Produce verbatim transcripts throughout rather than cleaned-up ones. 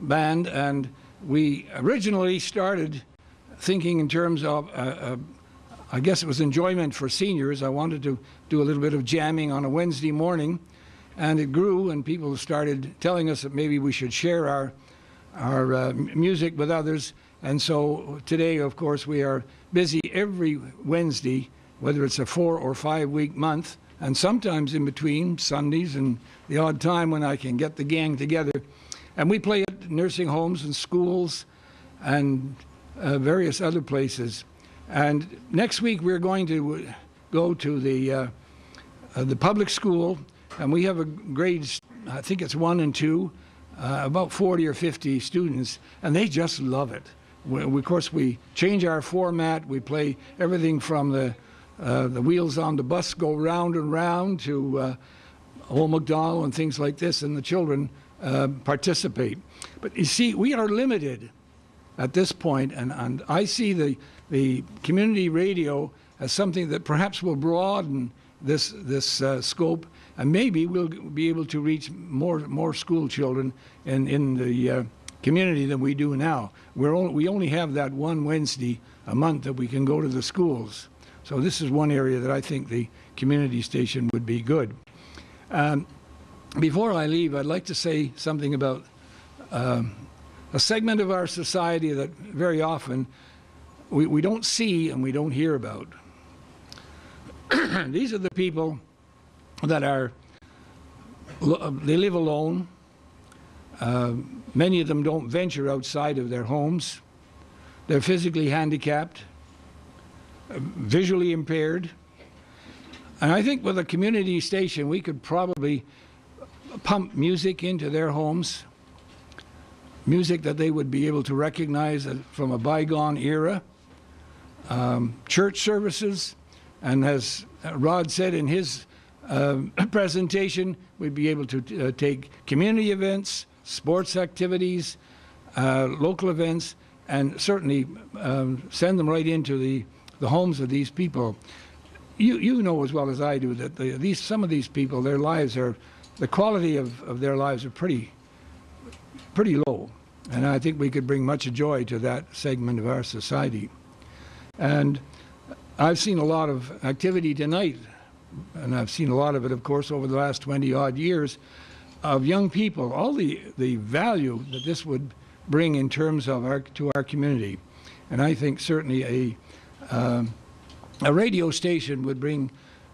band, and we originally started thinking in terms of, uh, uh, I guess it was enjoyment for seniors. I wanted to do a little bit of jamming on a Wednesday morning, and it grew, and people started telling us that maybe we should share our, our uh, music with others. And so today, of course, we are busy every Wednesday, whether it's a four or five week month, and sometimes in between Sundays and the odd time when I can get the gang together. And we play at nursing homes and schools and uh, various other places. And next week we're going to go to the, uh, uh, the public school, and we have a grades, I think it's one and two, uh, about forty or fifty students, and they just love it. We, of course, we change our format. We play everything from the Uh, the wheels on the bus go round and round to uh, Old MacDonald and things like this, and the children uh, participate. But you see, we are limited at this point, and, and I see the, the community radio as something that perhaps will broaden this, this uh, scope, and maybe we'll be able to reach more, more school children in, in the uh, community than we do now. We're only, we only have that one Wednesday a month that we can go to the schools. So this is one area that I think the community station would be good. Um, before I leave, I'd like to say something about um, a segment of our society that very often we, we don't see and we don't hear about. These are the people that are, they live alone. Uh, many of them don't venture outside of their homes. They're physically handicapped, visually impaired. And I think with a community station, we could probably pump music into their homes, music that they would be able to recognize from a bygone era, um, church services, and as Rod said in his uh, presentation, we'd be able to uh, take community events, sports activities, uh, local events, and certainly um, send them right into the the homes of these people. You, you know as well as I do that the, these, some of these people, their lives are, the quality of, of their lives are pretty, pretty low. And I think we could bring much joy to that segment of our society. And I've seen a lot of activity tonight, and I've seen a lot of it, of course, over the last twenty odd years, of young people, all the, the value that this would bring in terms of our, to our community. And I think certainly a Uh, a radio station would bring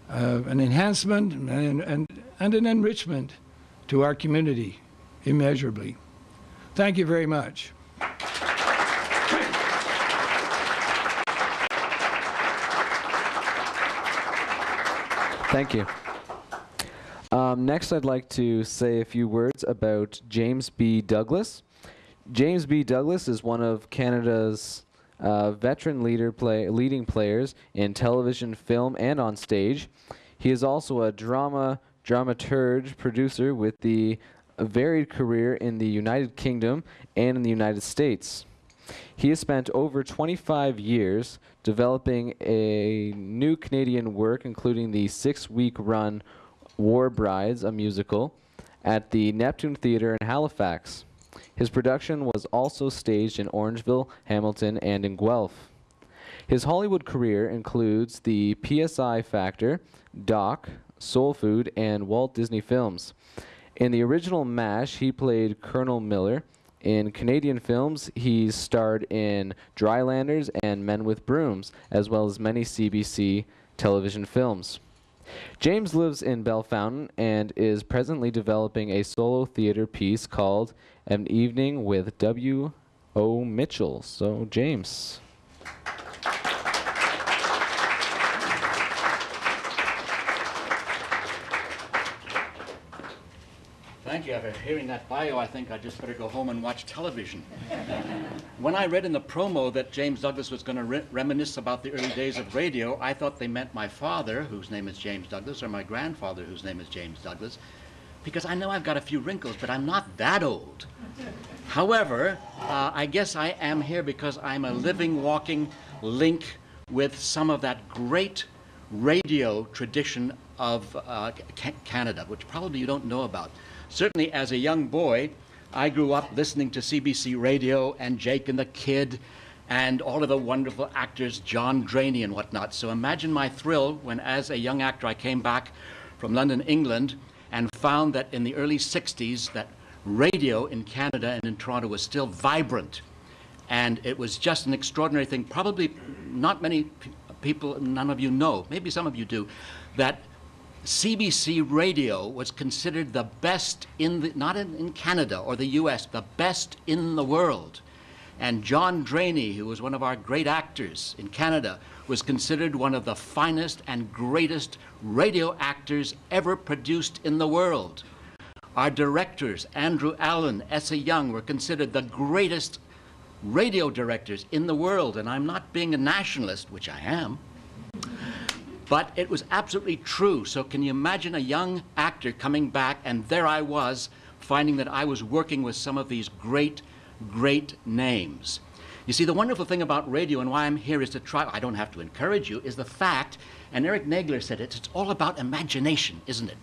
uh, an enhancement and, and, and an enrichment to our community immeasurably. Thank you very much. Thank you. Um, next, I'd like to say a few words about James B. Douglas. James B. Douglas is one of Canada's Uh, veteran leader play, leading players in television, film, and on stage. He is also a drama dramaturge producer with the varied career in the United Kingdom and in the United States. He has spent over twenty-five years developing a new Canadian work, including the six-week run War Brides, a musical, at the Neptune Theatre in Halifax. His production was also staged in Orangeville, Hamilton, and in Guelph. His Hollywood career includes the P S I Factor, Doc, Soul Food, and Walt Disney films. In the original MASH, he played Colonel Miller. In Canadian films, he's starred in Drylanders and Men with Brooms, as well as many C B C television films. James lives in Bellefontaine and is presently developing a solo theater piece called An Evening with W O Mitchell. So, James. Thank you. After hearing that bio, I think I just better go home and watch television. When I read in the promo that James Douglas was going to re reminisce about the early days of radio, I thought they meant my father, whose name is James Douglas, or my grandfather, whose name is James Douglas, because I know I've got a few wrinkles, but I'm not that old. However, uh, I guess I am here because I'm a living, walking link with some of that great radio tradition of uh, Canada, which probably you don't know about. Certainly as a young boy, I grew up listening to C B C Radio and Jake and the Kid and all of the wonderful actors, John Drainie and whatnot. So imagine my thrill when, as a young actor, I came back from London, England, and found that in the early sixties that radio in Canada and in Toronto was still vibrant. And it was just an extraordinary thing. Probably not many p people, none of you know, maybe some of you do, that C B C Radio was considered the best in the, not in, in Canada or the U S, the best in the world. And John Drainie, who was one of our great actors in Canada, was considered one of the finest and greatest radio actors ever produced in the world. Our directors, Andrew Allen, Esa Young, were considered the greatest radio directors in the world. And I'm not being a nationalist, which I am, but it was absolutely true. So can you imagine a young actor coming back, and there I was, finding that I was working with some of these great, great names. You see, the wonderful thing about radio and why I'm here is to try, I don't have to encourage you, is the fact, and Eric Nagler said it, it's all about imagination, isn't it?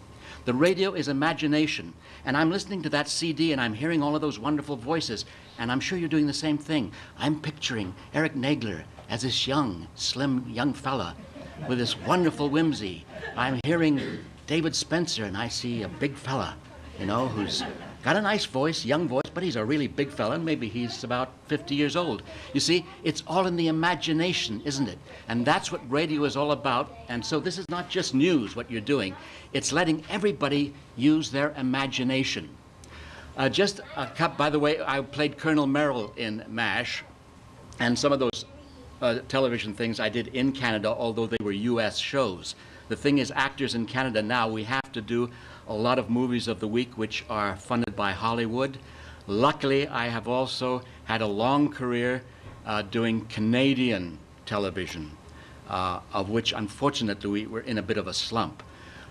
The radio is imagination. And I'm listening to that C D and I'm hearing all of those wonderful voices. And I'm sure you're doing the same thing. I'm picturing Eric Nagler as this young, slim young fella with this wonderful whimsy. I'm hearing David Spencer and I see a big fella, you know, who's got a nice voice, young voice, but he's a really big fella, and maybe he's about fifty years old. You see, it's all in the imagination, isn't it? And that's what radio is all about. And so this is not just news, what you're doing. It's letting everybody use their imagination. Uh, just a cup, by the way, I played Colonel Merrill in MASH, and some of those uh, television things I did in Canada, although they were U S shows. The thing is, actors in Canada now, we have to do a lot of movies of the week which are funded by Hollywood. Luckily, I have also had a long career uh, doing Canadian television, uh, of which, unfortunately, we're in a bit of a slump.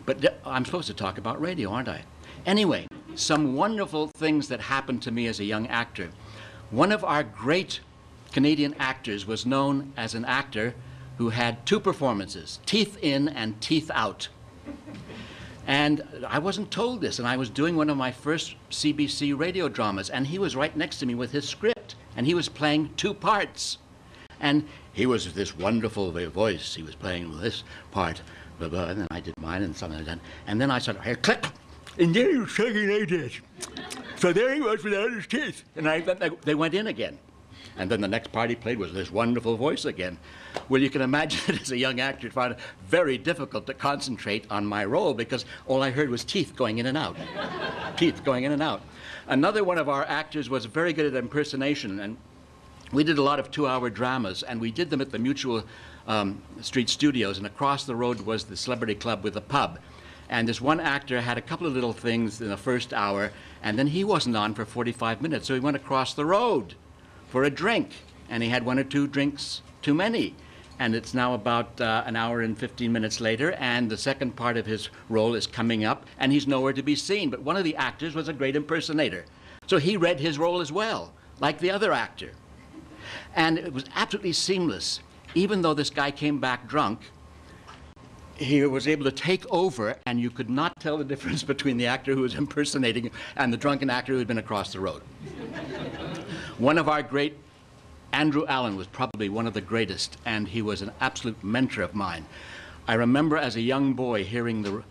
But I'm supposed to talk about radio, aren't I? Anyway, some wonderful things that happened to me as a young actor. One of our great Canadian actors was known as an actor who had two performances, Teeth In and Teeth Out. And I wasn't told this, and I was doing one of my first C B C radio dramas, and he was right next to me with his script, and he was playing two parts. And he was this wonderful voice, he was playing this part, blah, blah, and then I did mine and something like that. And then I said, hey, click, and then he was shaking like this. So there he was without his teeth. And I, they went in again. And then the next part he played was this wonderful voice again. Well, you can imagine as a young actor, it found it very difficult to concentrate on my role because all I heard was teeth going in and out, teeth going in and out. Another one of our actors was very good at impersonation, and we did a lot of two-hour dramas, and we did them at the Mutual um, Street Studios, and across the road was the Celebrity Club with the pub. And this one actor had a couple of little things in the first hour, and then he wasn't on for forty-five minutes, so he went across the road for a drink, and he had one or two drinks too many. And it's now about uh, an hour and fifteen minutes later, and the second part of his role is coming up, and he's nowhere to be seen. But one of the actors was a great impersonator, so he read his role as well, like the other actor. And it was absolutely seamless. Even though this guy came back drunk, he was able to take over, and you could not tell the difference between the actor who was impersonating and the drunken actor who had been across the road. One of our great, Andrew Allen, was probably one of the greatest, and he was an absolute mentor of mine. I remember as a young boy hearing the, uh,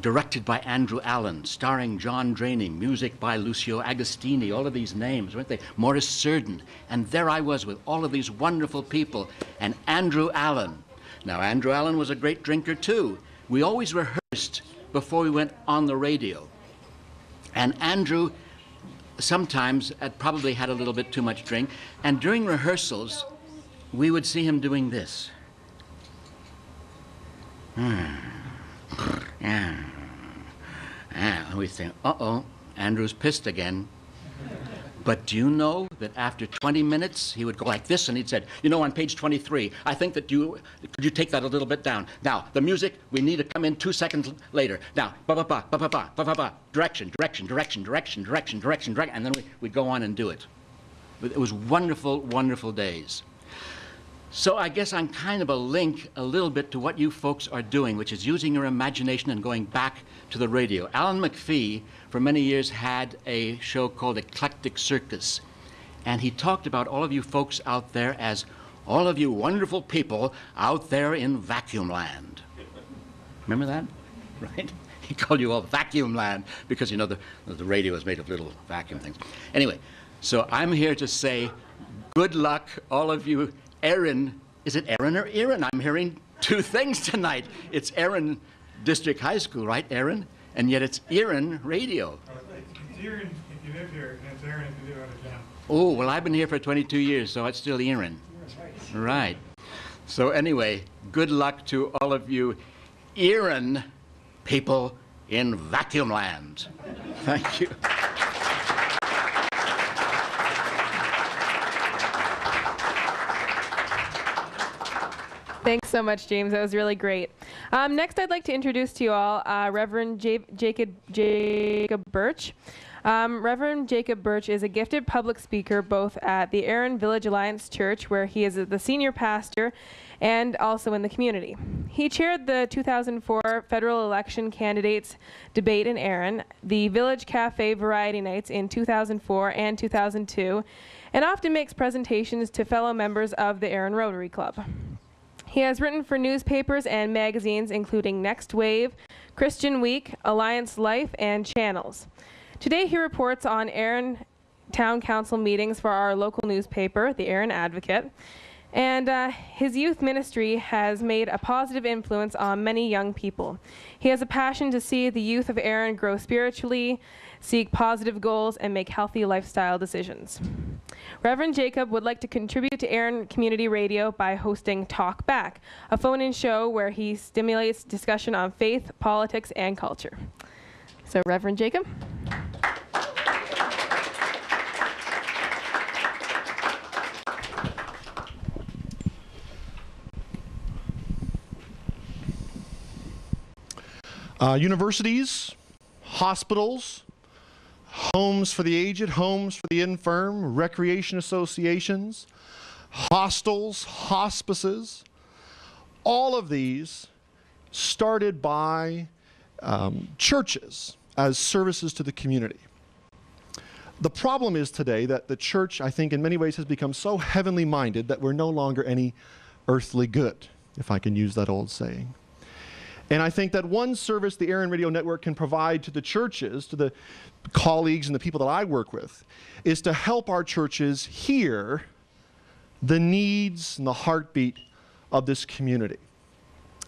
directed by Andrew Allen, starring John Drainie, music by Lucio Agostini, all of these names, weren't they? Morris Serdon, and there I was with all of these wonderful people, and Andrew Allen. Now, Andrew Allen was a great drinker too. We always rehearsed before we went on the radio, and Andrew sometimes I'd probably had a little bit too much drink, and during rehearsals we would see him doing this. And we think, uh-oh, Andrew's pissed again. But do you know that after twenty minutes he would go like this, and he'd said, you know, on page twenty-three, I think that you, could you take that a little bit down? Now, the music, we need to come in two seconds later. Now, ba-ba-ba, ba-ba-ba, ba-ba-ba, direction, direction, direction, direction, direction, direction, direction, and then we, we'd go on and do it. It was wonderful, wonderful days. So I guess I'm kind of a link a little bit to what you folks are doing, which is using your imagination and going back to the radio. Alan McPhee, for many years, had a show called Eclectic Circus. And he talked about all of you folks out there as all of you wonderful people out there in vacuum land. Remember that? Right? He called you all vacuum land because, you know, the, the radio is made of little vacuum things. Anyway, so I'm here to say good luck, all of you. Erin, is it Erin or Erin? I'm hearing two things tonight. It's Erin District High School, right, Erin? And yet it's Erin Radio. Oh, it's Erin if you live here, and it's Erin if you live out of town. Oh, well, I've been here for twenty-two years, so it's still Erin. Right. Right. So anyway, good luck to all of you Erin people in vacuum land. Thank you. Thanks so much, James. That was really great. Um, next, I'd like to introduce to you all uh, Reverend J Jacob, Jacob Birch. Um, Reverend Jacob Birch is a gifted public speaker both at the Erin Village Alliance Church, where he is uh, the senior pastor, and also in the community. He chaired the two thousand four federal election candidates debate in Erin, the Village Cafe Variety Nights in two thousand four and two thousand two, and often makes presentations to fellow members of the Erin Rotary Club. He has written for newspapers and magazines including Next Wave, Christian Week, Alliance Life, and Channels. Today he reports on Erin Town Council meetings for our local newspaper, The Erin Advocate, and uh, his youth ministry has made a positive influence on many young people. He has a passion to see the youth of Erin grow spiritually, seek positive goals, and make healthy lifestyle decisions. Reverend Jacob would like to contribute to Erin Community Radio by hosting Talk Back, a phone-in show where he stimulates discussion on faith, politics, and culture. So, Reverend Jacob. Uh, universities, hospitals, homes for the aged, homes for the infirm, recreation associations, hostels, hospices, all of these started by um, churches as services to the community. The problem is today that the church, I think, in many ways has become so heavenly minded that we're no longer any earthly good, if I can use that old saying. And I think that one service the Erin Radio Network can provide to the churches, to the colleagues and the people that I work with, is to help our churches hear the needs and the heartbeat of this community.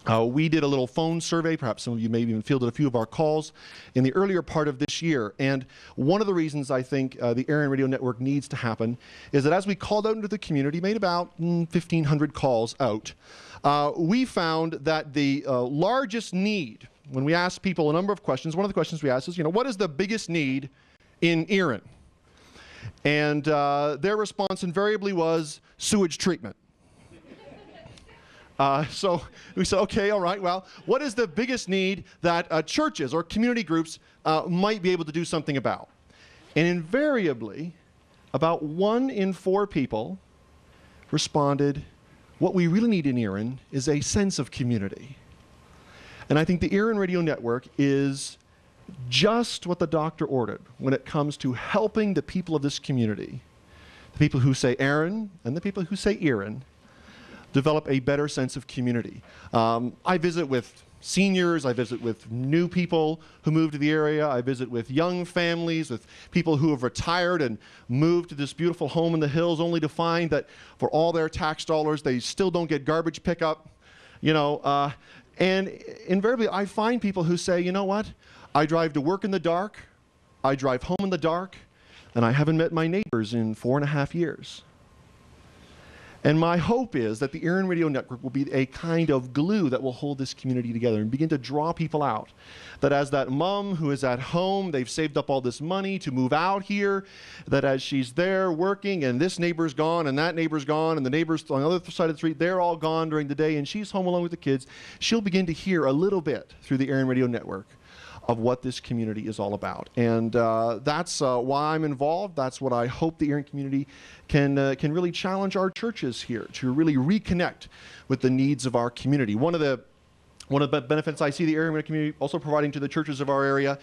Uh, we did a little phone survey, perhaps some of you may have even fielded a few of our calls, in the earlier part of this year. And one of the reasons I think uh, the Erin Radio Network needs to happen is that as we called out into the community, made about mm, fifteen hundred calls out, Uh, we found that the uh, largest need, when we asked people a number of questions, one of the questions we asked is, you know, what is the biggest need in Erin? And uh, their response invariably was sewage treatment. uh, so we said, okay, all right, well, what is the biggest need that uh, churches or community groups uh, might be able to do something about? And invariably, about one in four people responded, what we really need in Erin is a sense of community. And I think the Erin Radio Network is just what the doctor ordered when it comes to helping the people of this community, the people who say Erin and the people who say Erin, develop a better sense of community. Um, I visit with seniors, I visit with new people who move to the area, I visit with young families, with people who have retired and moved to this beautiful home in the hills only to find that for all their tax dollars they still don't get garbage pickup, you know. Uh, and invariably I find people who say, you know what, I drive to work in the dark, I drive home in the dark, and I haven't met my neighbors in four and a half years. And my hope is that the Erin Radio Network will be a kind of glue that will hold this community together and begin to draw people out. That as that mom who is at home, they've saved up all this money to move out here, that as she's there working and this neighbor's gone and that neighbor's gone and the neighbors on the other side of the street, they're all gone during the day and she's home alone with the kids, she'll begin to hear a little bit through the Erin Radio Network of what this community is all about. And uh, that's uh, why I'm involved. That's what I hope the Erin community can uh, can really challenge our churches here to really reconnect with the needs of our community. One of the One of the benefits I see the Erin community also providing to the churches of our area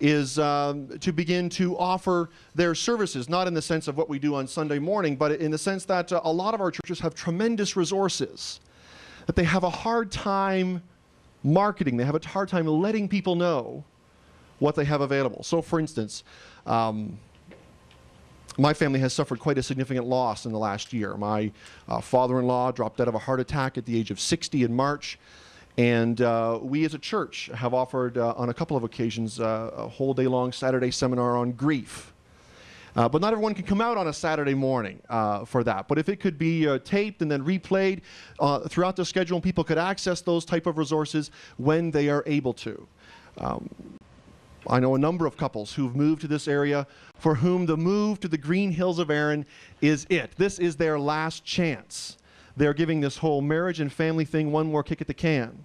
is um, to begin to offer their services, not in the sense of what we do on Sunday morning, but in the sense that uh, a lot of our churches have tremendous resources that they have a hard time marketing. They have a hard time letting people know what they have available. So, for instance, um, my family has suffered quite a significant loss in the last year. My uh, father-in-law dropped out of a heart attack at the age of sixty in March. And uh, we as a church have offered uh, on a couple of occasions uh, a whole day long Saturday seminar on grief. Uh, but not everyone can come out on a Saturday morning uh, for that. But if it could be uh, taped and then replayed uh, throughout the schedule, and people could access those type of resources when they are able to. Um, I know a number of couples who've moved to this area for whom the move to the Green Hills of Erin is it. This is their last chance. They're giving this whole marriage and family thing one more kick at the can.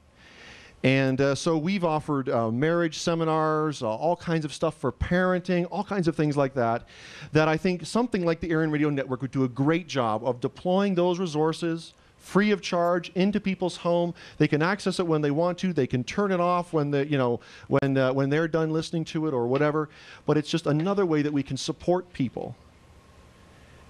And uh, so we've offered uh, marriage seminars, uh, all kinds of stuff for parenting, all kinds of things like that, that I think something like the Erin Radio Network would do a great job of deploying those resources free of charge into people's home. They can access it when they want to. They can turn it off when the, you know, when, uh, when they're done listening to it or whatever. But it's just another way that we can support people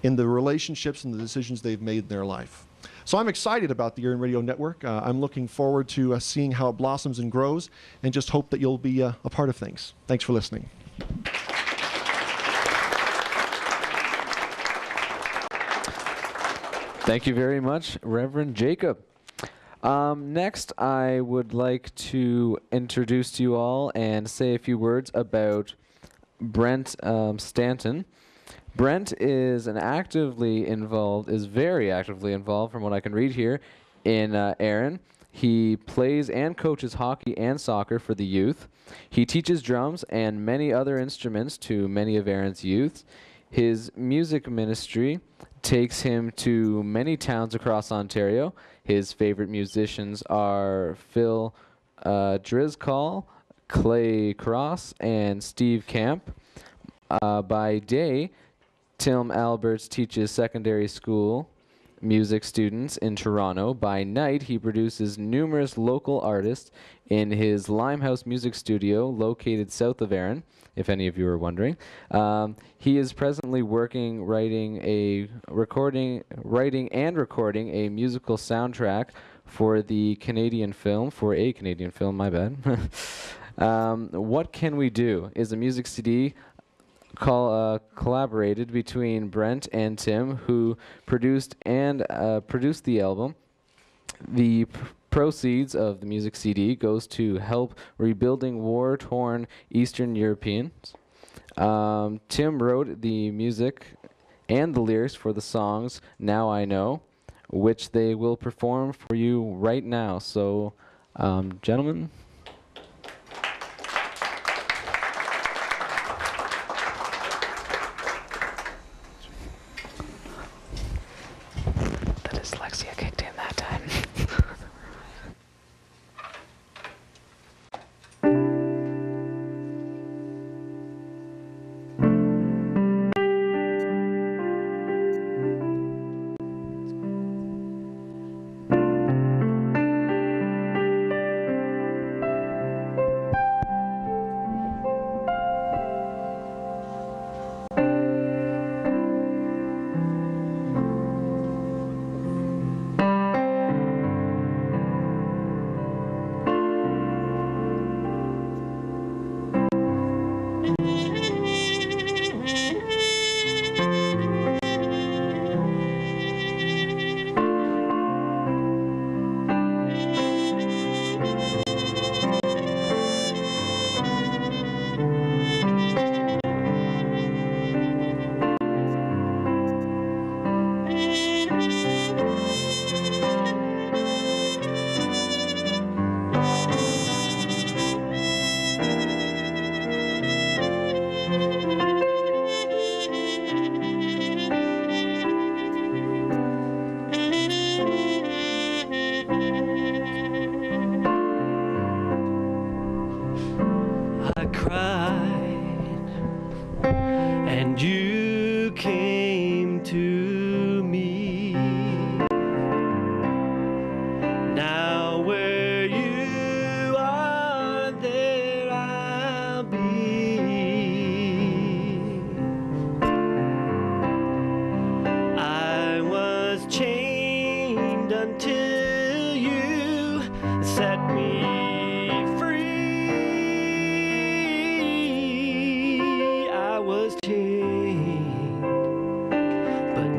in the relationships and the decisions they've made in their life. So I'm excited about the Erin Radio Network. Uh, I'm looking forward to uh, seeing how it blossoms and grows, and just hope that you'll be uh, a part of things. Thanks for listening. Thank you very much, Reverend Jacob. Um, next, I would like to introduce to you all and say a few words about Brent um, Stainton. Brent is an actively involved, is very actively involved, from what I can read here, in uh, Erin. He plays and coaches hockey and soccer for the youth. He teaches drums and many other instruments to many of Erin's youth. His music ministry takes him to many towns across Ontario. His favorite musicians are Phil uh, Driscoll, Clay Cross, and Steve Camp. Uh, by day, Tim Alberts teaches secondary school music students in Toronto. By night, he produces numerous local artists in his Limehouse Music Studio, located south of Erin, if any of you are wondering. Um, he is presently working, writing a recording, writing and recording a musical soundtrack for the Canadian film, for a Canadian film, my bad. um, What Can We Do is a music C D Call, uh, collaborated between Brent and Tim, who produced and uh, produced the album. The pr proceeds of the music C D goes to help rebuilding war-torn Eastern Europeans. Um, Tim wrote the music and the lyrics for the songs "Now I Know," which they will perform for you right now. So, um, gentlemen.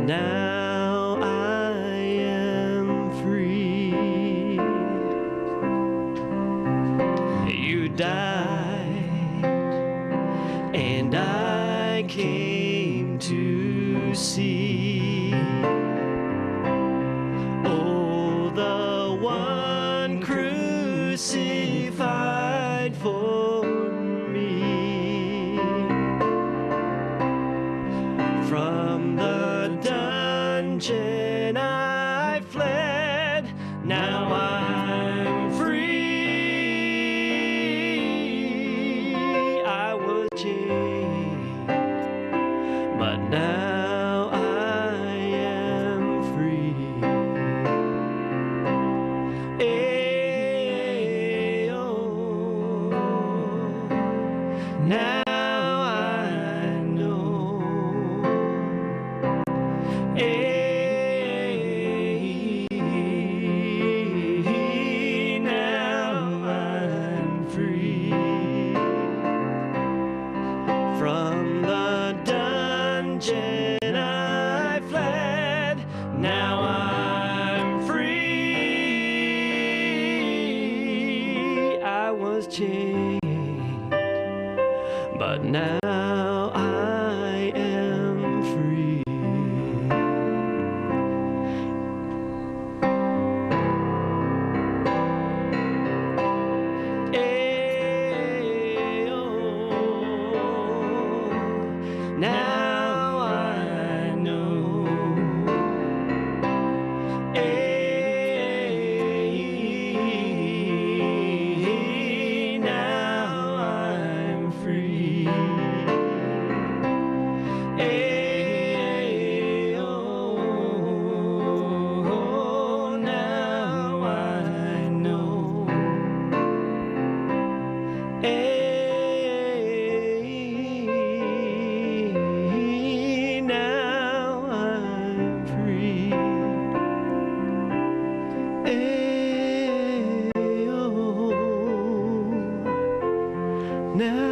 now I am free. You died, and I came to see. Oh, the one crucified for me. From the dungeon I fled, now I'm free. I was chained, but now I am free. Ay-oh, now I know. Ay, now I'm free. From the dungeon I fled, now I'm free. I was chained, but now I am free. Ay-oh, now I know. Ay, now I'm free. Ay-oh, now I know. Ay, now I'm free. Ay-oh, now I know.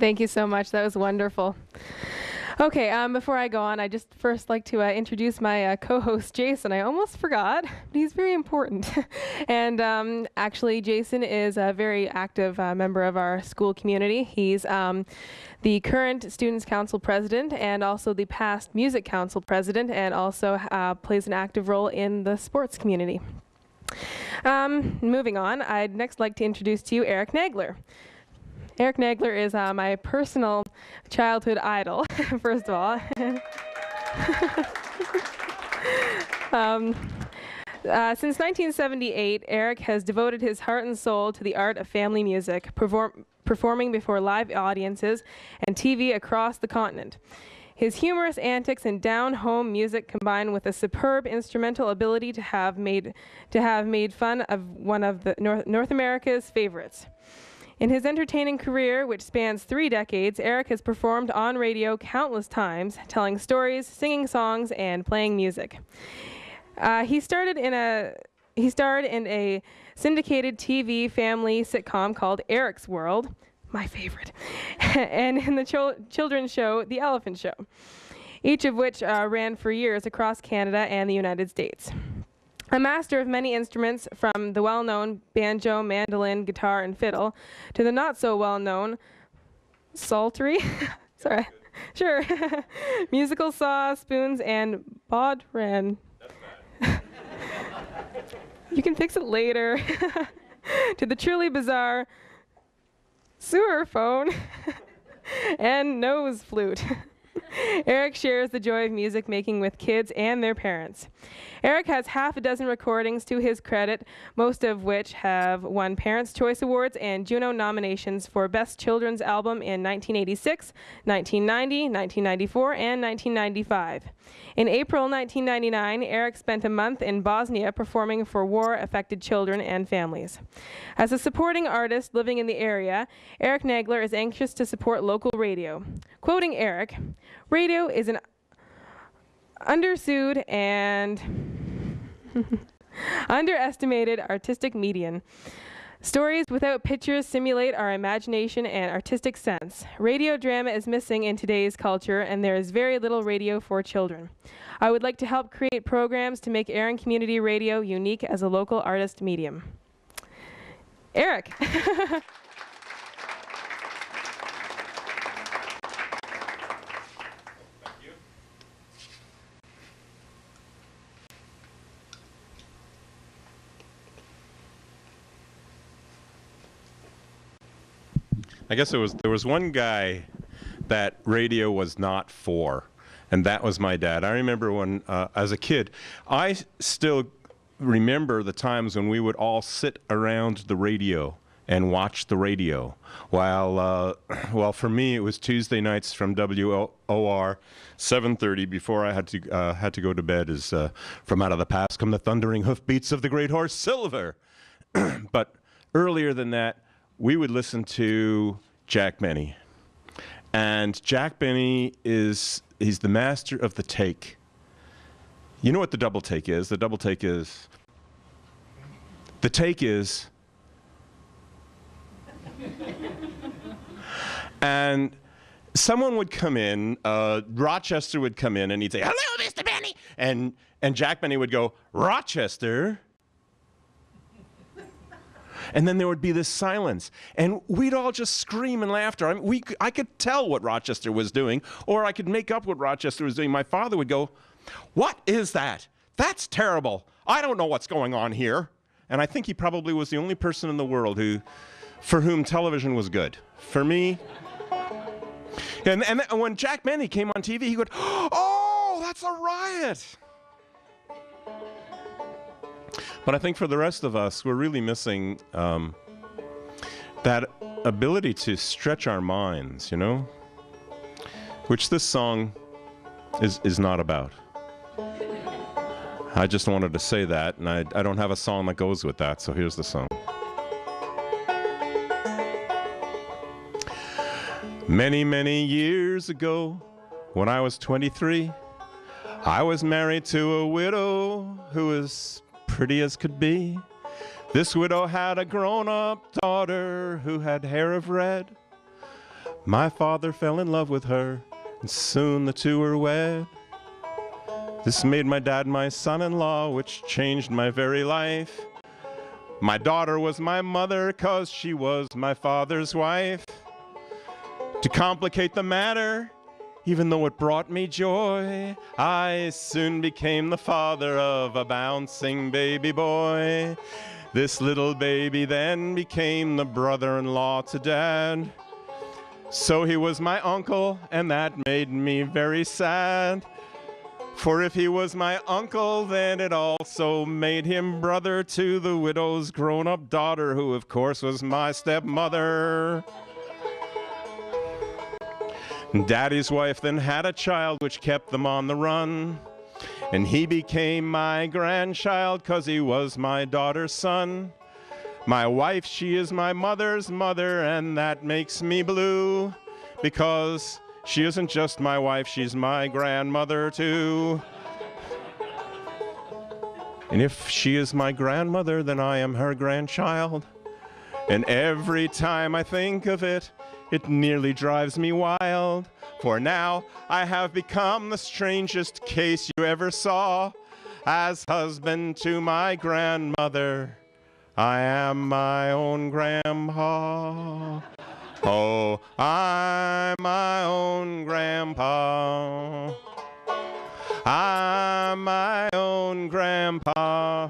Thank you so much. That was wonderful. Okay, um, before I go on, I just first like to uh, introduce my uh, co-host, Jason. I almost forgot, but he's very important. And um, actually, Jason is a very active uh, member of our school community. He's um, the current Students Council president and also the past Music Council president, and also uh, plays an active role in the sports community. Um, moving on, I'd next like to introduce to you Eric Nagler. Eric Nagler is uh, my personal childhood idol, first of all. um, uh, since nineteen seventy-eight, Eric has devoted his heart and soul to the art of family music, perform performing before live audiences and T V across the continent. His humorous antics and down-home music, combined with a superb instrumental ability, to have made to have made fun of one of the North, North America's favorites. In his entertaining career, which spans three decades, Eric has performed on radio countless times, telling stories, singing songs, and playing music. Uh, he started in a he starred in a syndicated T V family sitcom called Eric's World, my favorite, and in the chil children's show The Elephant Show, each of which uh, ran for years across Canada and the United States. A master of many instruments, from the well-known banjo, mandolin, guitar, and fiddle, to the not-so-well-known psaltery, sorry, sure, musical saw, spoons, and bodhran. You can fix it later. To the truly bizarre sewer phone and nose flute. Eric shares the joy of music making with kids and their parents. Eric has half a dozen recordings to his credit, most of which have won Parents' Choice Awards and Juno nominations for Best Children's Album in nineteen eighty-six, nineteen ninety, nineteen ninety-four, and nineteen ninety-five. In April nineteen ninety-nine, Eric spent a month in Bosnia performing for war-affected children and families. As a supporting artist living in the area, Eric Nagler is anxious to support local radio. Quoting Eric, "Radio is an undersued and underestimated artistic median. Stories without pictures simulate our imagination and artistic sense. Radio drama is missing in today's culture, and there is very little radio for children. I would like to help create programs to make Erin Community Radio unique as a local artist medium. Eric. I guess it was, there was one guy that radio was not for, and that was my dad. I remember when, uh, as a kid, I still remember the times when we would all sit around the radio and watch the radio. While, uh, well, for me, it was Tuesday nights from W O R, seven thirty, before I had to, uh, had to go to bed, is uh, from out of the past come the thundering hoofbeats of the great horse Silver. But earlier than that, we would listen to Jack Benny. And Jack Benny is, he's the master of the take. You know what the double take is? The double take is, the take is, and someone would come in, uh, Rochester would come in, and he'd say, "Hello, Mister Benny," and, and Jack Benny would go, "Rochester." And then there would be this silence, and we'd all just scream in laughter. I mean, we, I could tell what Rochester was doing, or I could make up what Rochester was doing. My father would go, "What is that? That's terrible. I don't know what's going on here." And I think he probably was the only person in the world who, for whom television was good. For me. And, and when Jack Benny came on T V, he would, "Oh, that's a riot." But I think for the rest of us, we're really missing um, that ability to stretch our minds, you know? Which this song is, is not about. I just wanted to say that, and I, I don't have a song that goes with that, so here's the song. Many, many years ago, when I was twenty-three, I was married to a widow who was pretty as could be. This widow had a grown-up daughter who had hair of red. My father fell in love with her, and soon the two were wed. This made my dad my son-in-law, which changed my very life. My daughter was my mother, 'cause she was my father's wife. To complicate the matter, even though it brought me joy, I soon became the father of a bouncing baby boy. This little baby then became the brother-in-law to Dad. So he was my uncle, and that made me very sad. For if he was my uncle, then it also made him brother to the widow's grown-up daughter, who of course was my stepmother. Daddy's wife then had a child, which kept them on the run. And he became my grandchild, 'cause he was my daughter's son. My wife, she is my mother's mother, and that makes me blue, because she isn't just my wife, she's my grandmother too. And if she is my grandmother, then I am her grandchild. And every time I think of it, it nearly drives me wild, for now I have become the strangest case you ever saw. As husband to my grandmother, I am my own grandpa. Oh, I'm my own grandpa. I'm my own grandpa.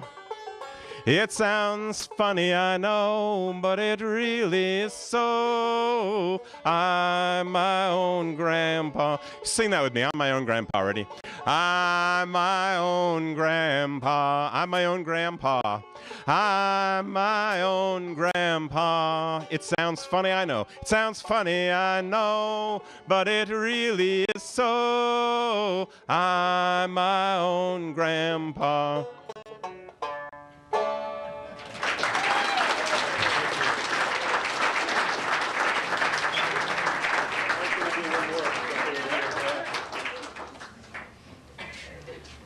It sounds funny, I know, but it really is so. I'm my own grandpa. Sing that with me. I'm my own grandpa already. I'm my own grandpa. I'm my own grandpa. I'm my own grandpa. It sounds funny, I know. It sounds funny, I know, but it really is so. I'm my own grandpa.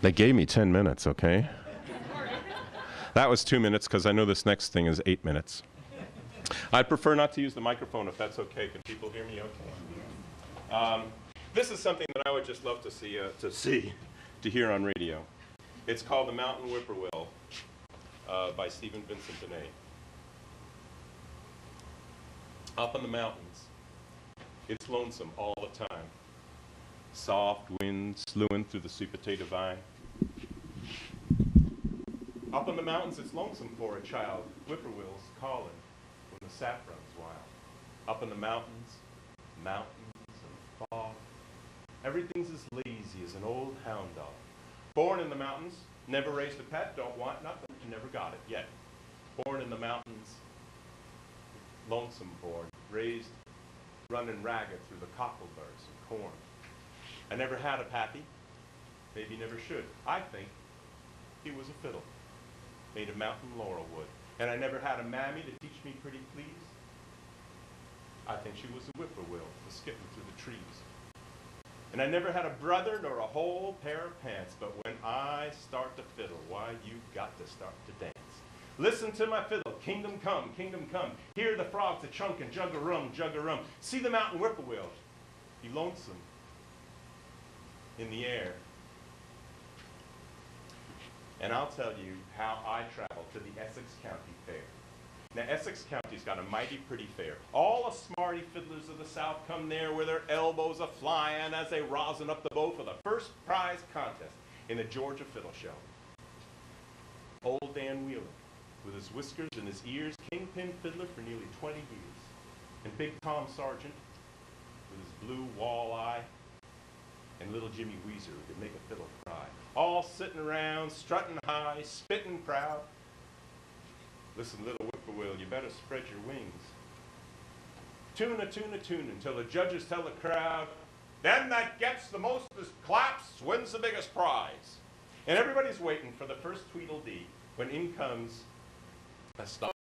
They gave me ten minutes, okay? That was two minutes because I know this next thing is eight minutes. I'd prefer not to use the microphone if that's okay. Can people hear me okay? Um, this is something that I would just love to see, uh, to see, to hear on radio. It's called The Mountain Whippoorwill uh, by Stephen Vincent Benet. Up in the mountains, it's lonesome all the time. Soft wind slewing through the sweet potato vine. Up in the mountains, it's lonesome for a child. Whippoorwills calling when the sap runs wild. Up in the mountains, mountains and fog. Everything's as lazy as an old hound dog. Born in the mountains, never raised a pet, don't want nothing, and never got it yet. Born in the mountains, lonesome born, raised running ragged through the cockleburs and corn. I never had a pappy, maybe never should. I think he was a fiddle made of mountain laurel wood. And I never had a mammy to teach me pretty please. I think she was a whippoorwill for skipping through the trees. And I never had a brother nor a whole pair of pants, but when I start to fiddle, why, you've got to start to dance. Listen to my fiddle, kingdom come, kingdom come. Hear the frogs a chunk and jug-a-rum, jug-a-rum. See the mountain whippoorwill, be lonesome in the air. And I'll tell you how I traveled to the Essex County Fair. Now, Essex County's got a mighty pretty fair. All the smarty fiddlers of the South come there where their elbows are flying as they rosin up the bow for the first prize contest in the Georgia Fiddle Show. Old Dan Wheeler, with his whiskers and his ears, kingpin fiddler for nearly twenty years. And Big Tom Sargent, with his blue walleye, and little Jimmy Weezer, who could make a fiddle cry. All sitting around, strutting high, spitting proud. Listen, little whippoorwill, you better spread your wings. Tune a tune a tune until the judges tell the crowd, then that gets the most claps wins the biggest prize. And everybody's waiting for the first Tweedledee when in comes a star